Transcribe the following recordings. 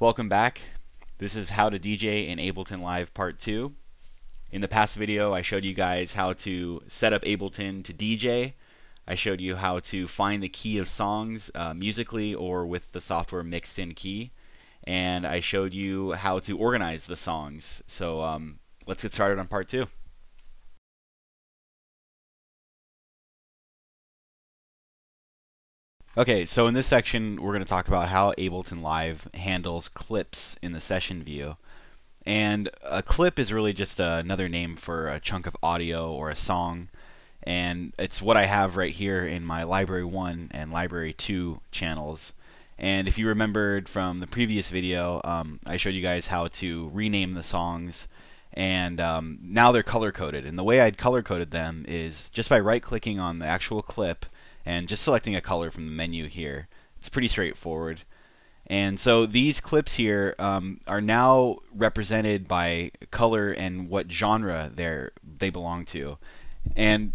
Welcome back. This is how to DJ in Ableton Live Part 2. In the past video, I showed you guys how to set up Ableton to DJ. I showed you how to find the key of songs musically or with the software Mixed In Key. And I showed you how to organize the songs. So let's get started on Part 2. Okay, so in this section, we're going to talk about how Ableton Live handles clips in the session view. And a clip is really just another name for a chunk of audio or a song. And it's what I have right here in my Library 1 and Library 2 channels. And if you remembered from the previous video, I showed you guys how to rename the songs. And now they're color-coded. And the way I'd color-coded them is just by right-clicking on the actual clip and just selecting a color from the menu here. It's pretty straightforward. And so these clips here are now represented by color and what genre they belong to. And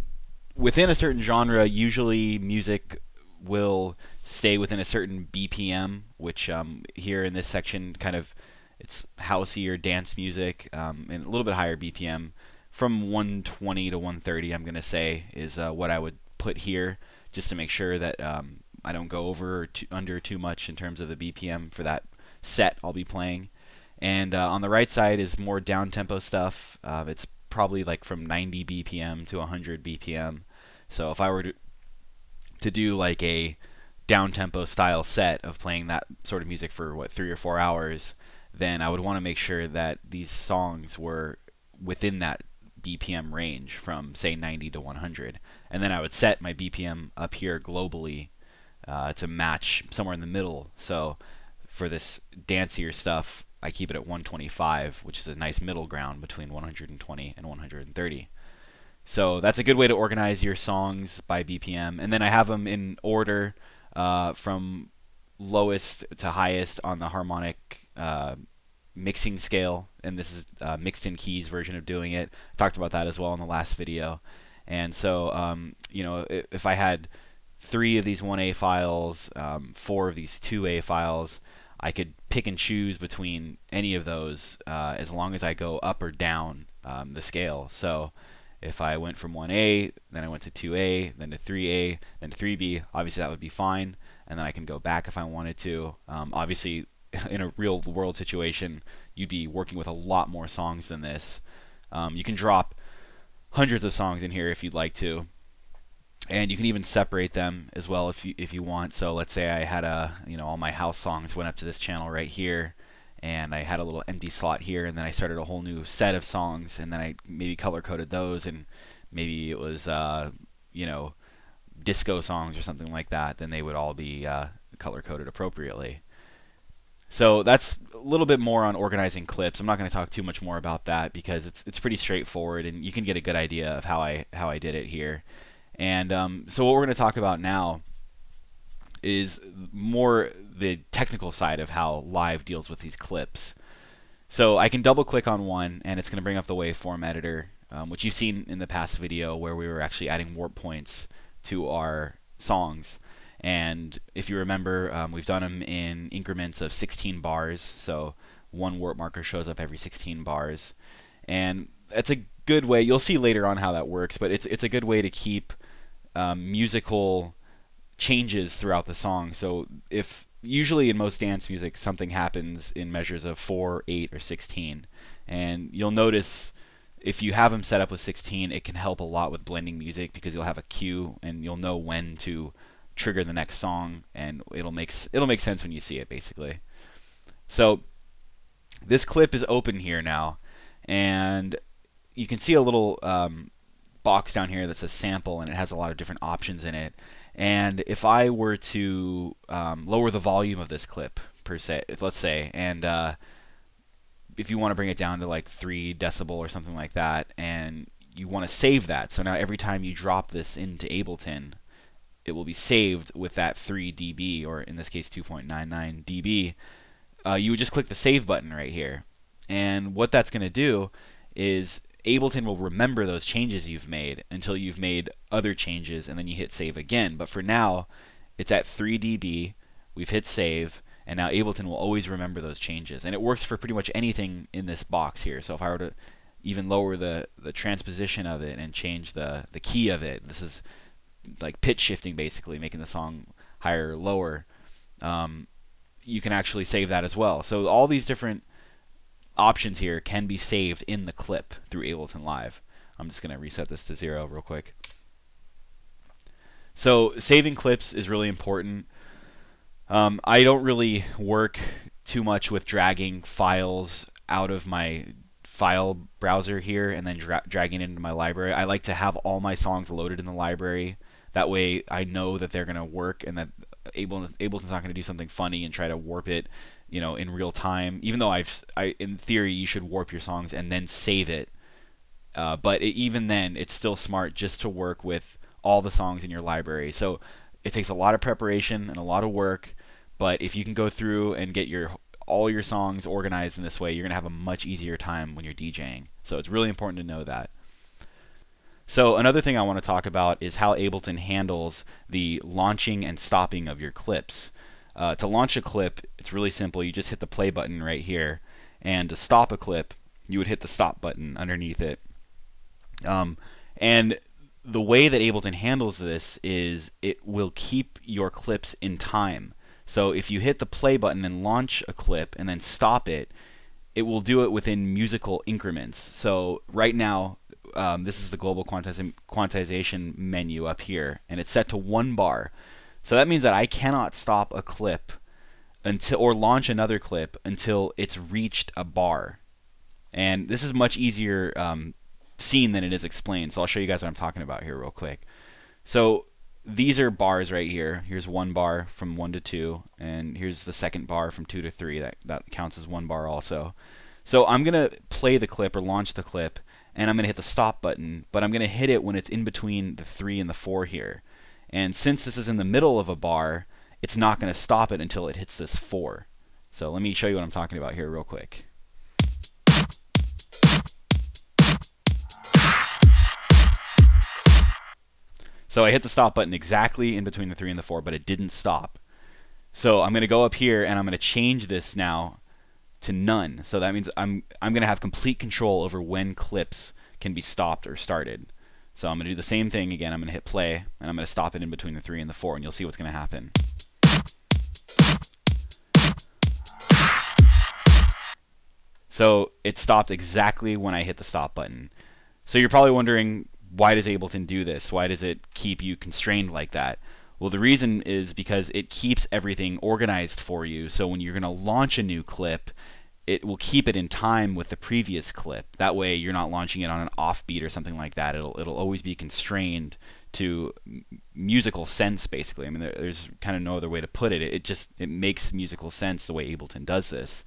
within a certain genre, usually music will stay within a certain BPM, which here in this section kind of it's housey or dance music and a little bit higher BPM. From 120 to 130, I'm going to say, is what I would put here, just to make sure that I don't go over or under too much in terms of the BPM for that set I'll be playing. And on the right side is more down-tempo stuff. It's probably like from 90 BPM to 100 BPM. So if I were to do like a down-tempo style set of playing that sort of music for, what, 3 or 4 hours, then I would want to make sure that these songs were within that BPM range from say 90 to 100, and then I would set my BPM up here globally to match somewhere in the middle. So for this dancier stuff, I keep it at 125, which is a nice middle ground between 120 and 130. So that's a good way to organize your songs by BPM, and then I have them in order from lowest to highest on the harmonic mixing scale, and this is Mixed In Key's version of doing it. I talked about that as well in the last video. And so, you know, if I had 3 of these 1A files, 4 of these 2A files, I could pick and choose between any of those as long as I go up or down the scale. So if I went from 1A, then I went to 2A, then to 3A, then to 3B, obviously that would be fine. And then I can go back if I wanted to. Obviously, in a real world situation, you'd be working with a lot more songs than this. You can drop hundreds of songs in here if you'd like to, and you can even separate them as well if you want. So let's say I had a, you know, all my house songs went up to this channel right here, and I had a little empty slot here, and then I started a whole new set of songs, and then I maybe color coded those, and maybe it was you know, disco songs or something like that. Then they would all be color coded appropriately. So that's a little bit more on organizing clips. I'm not going to talk too much more about that because it's pretty straightforward, and you can get a good idea of how I did it here. And so what we're going to talk about now is more the technical side of how Live deals with these clips. So I can double-click on one, and it's going to bring up the waveform editor, which you've seen in the past video where we were actually adding warp points to our songs. And if you remember, we've done them in increments of 16 bars, so one warp marker shows up every 16 bars. And that's a good way, you'll see later on how that works, but it's a good way to keep musical changes throughout the song. So if usually in most dance music, something happens in measures of 4, 8, or 16. And you'll notice if you have them set up with 16, it can help a lot with blending music because you'll have a cue and you'll know when to trigger the next song, and it'll make sense when you see it, basically. So this clip is open here now, and you can see a little box down here that says sample, and it has a lot of different options in it. And if I were to lower the volume of this clip, per se, let's say, and if you want to bring it down to like 3 decibel or something like that, and you want to save that, so now every time you drop this into Ableton, it will be saved with that 3 dB, or in this case 2.99 dB, you would just click the save button right here. And what that's going to do is Ableton will remember those changes you've made until you've made other changes, and then you hit save again. But for now, it's at 3 dB, we've hit save, And now Ableton will always remember those changes. And it works for pretty much anything in this box here. So if I were to even lower the transposition of it and change the key of it, this is like pitch shifting basically, making the song higher or lower. You can actually save that as well. So all these different options here can be saved in the clip through Ableton Live. I'm just going to reset this to 0 real quick. So saving clips is really important. I don't really work too much with dragging files out of my file browser here and then dragging it into my library. I like to have all my songs loaded in the library. That way I know that they're going to work and that Ableton's not going to do something funny and try to warp it, you know, in real time. Even though in theory, you should warp your songs and then save it. But even then, it's still smart just to work with all the songs in your library. So it takes a lot of preparation and a lot of work, but if you can go through and get all your songs organized in this way, you're going to have a much easier time when you're DJing. So it's really important to know that. So another thing I want to talk about is how Ableton handles the launching and stopping of your clips. To launch a clip, it's really simple. You just hit the play button right here, and to stop a clip, you would hit the stop button underneath it. And the way that Ableton handles this is it will keep your clips in time. So if you hit the play button and launch a clip and then stop it, it will do it within musical increments. So right now, this is the global quantization menu up here, and it's set to 1 bar. So that means that I cannot stop a clip until, or launch another clip until it's reached a bar. And this is much easier seen than it is explained. So I'll show you guys what I'm talking about here real quick. So these are bars right here. Here's 1 bar from 1 to 2, and here's the second bar from 2 to 3. That counts as 1 bar also. So I'm gonna play the clip or launch the clip, and I'm gonna hit the stop button, but I'm gonna hit it when it's in between the 3 and the 4 here. And since this is in the middle of a bar, it's not gonna stop it until it hits this 4. So let me show you what I'm talking about here real quick. So I hit the stop button exactly in between the 3 and the 4, but it didn't stop. So I'm going to go up here and I'm going to change this now to none. So that means I'm going to have complete control over when clips can be stopped or started. So I'm going to do the same thing again. I'm going to hit play and I'm going to stop it in between the 3 and the 4, and you'll see what's going to happen. So it stopped exactly when I hit the stop button. So you're probably wondering, why does Ableton do this? Why does it keep you constrained like that? Well, the reason is because it keeps everything organized for you. So when you're going to launch a new clip, it will keep it in time with the previous clip. That way you're not launching it on an offbeat or something like that. It'll always be constrained to musical sense, basically. I mean, there's kind of no other way to put it. It just makes musical sense the way Ableton does this.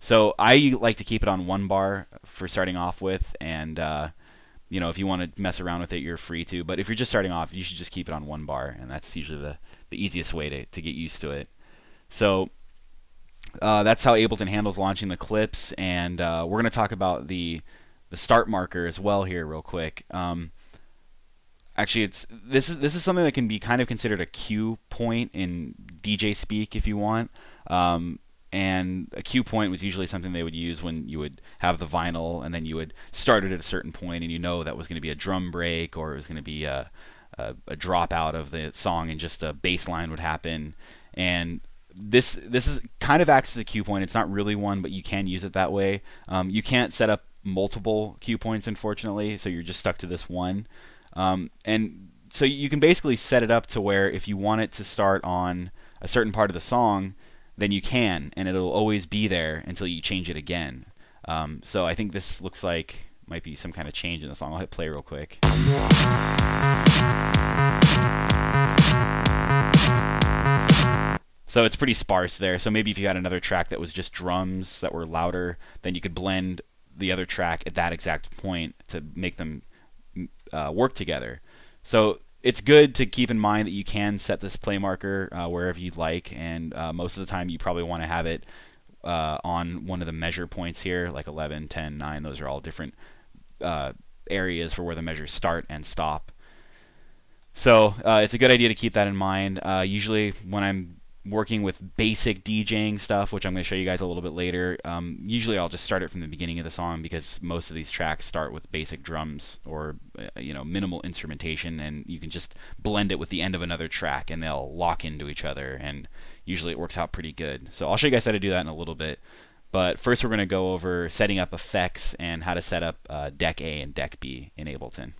So I like to keep it on 1 bar for starting off with, and you know, if you want to mess around with it, you're free to. But if you're just starting off, you should just keep it on 1 bar, and that's usually the easiest way to get used to it. So that's how Ableton handles launching the clips, and we're going to talk about the start marker as well here real quick. Actually, this is something that can be kind of considered a cue point in DJ speak if you want. And a cue point was usually something they would use when you would have the vinyl, and then you would start it at a certain point, and you know that was going to be a drum break, or it was going to be a drop out of the song, and just a bass line would happen. And this kind of acts as a cue point. It's not really one, but you can use it that way. You can't set up multiple cue points, unfortunately, so you're just stuck to this one. And so you can basically set it up to where if you want it to start on a certain part of the song, then you can, and it'll always be there until you change it again. So I think this looks like might be some kind of change in the song. I'll hit play real quick. So it's pretty sparse there. So maybe if you had another track that was just drums that were louder, then you could blend the other track at that exact point to make them work together. So it's good to keep in mind that you can set this play marker wherever you'd like, and most of the time you probably want to have it on one of the measure points here, like 11, 10, 9. Those are all different areas for where the measures start and stop. So it's a good idea to keep that in mind. Usually when I'm working with basic DJing stuff, which I'm going to show you guys a little bit later. Usually I'll just start it from the beginning of the song because most of these tracks start with basic drums or minimal instrumentation, and you can just blend it with the end of another track and they'll lock into each other, and usually it works out pretty good. So I'll show you guys how to do that in a little bit, but first we're going to go over setting up effects and how to set up deck A and deck B in Ableton.